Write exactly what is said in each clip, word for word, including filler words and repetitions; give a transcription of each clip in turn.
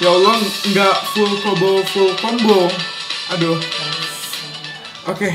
Ya Allah, nggak full combo, full combo. Aduh. Oke. Okay.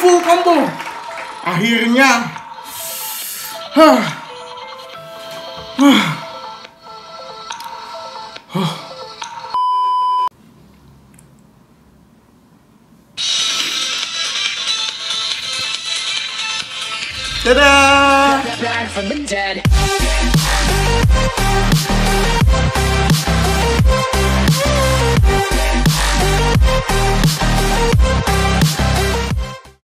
Full combo. Akhirnya. Huh. Huh. Huh. Dadah.